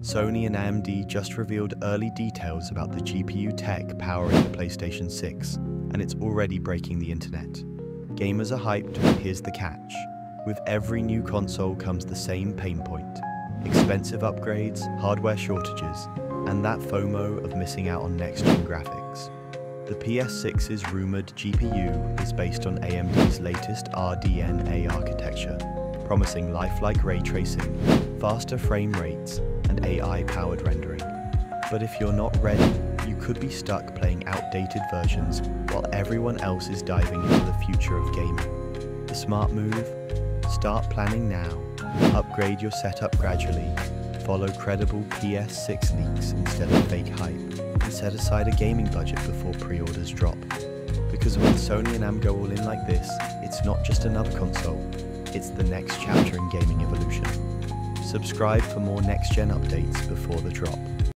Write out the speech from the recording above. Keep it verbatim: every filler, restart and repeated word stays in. Sony and A M D just revealed early details about the G P U tech powering the PlayStation six, and it's already breaking the internet. Gamers are hyped, but here's the catch. With every new console comes the same pain point: expensive upgrades, hardware shortages, and that FOMO of missing out on next-gen graphics. The P S six's rumored G P U is based on A M D's latest R D N A architecture, promising lifelike ray tracing, faster frame rates, and A I-powered rendering. But if you're not ready, you could be stuck playing outdated versions while everyone else is diving into the future of gaming. The smart move? Start planning now, upgrade your setup gradually, follow credible P S six leaks instead of fake hype, and set aside a gaming budget before pre-orders drop. Because when Sony and A M D go all in like this, it's not just another console, it's the next chapter in gaming evolution. Subscribe for more next-gen updates before the drop.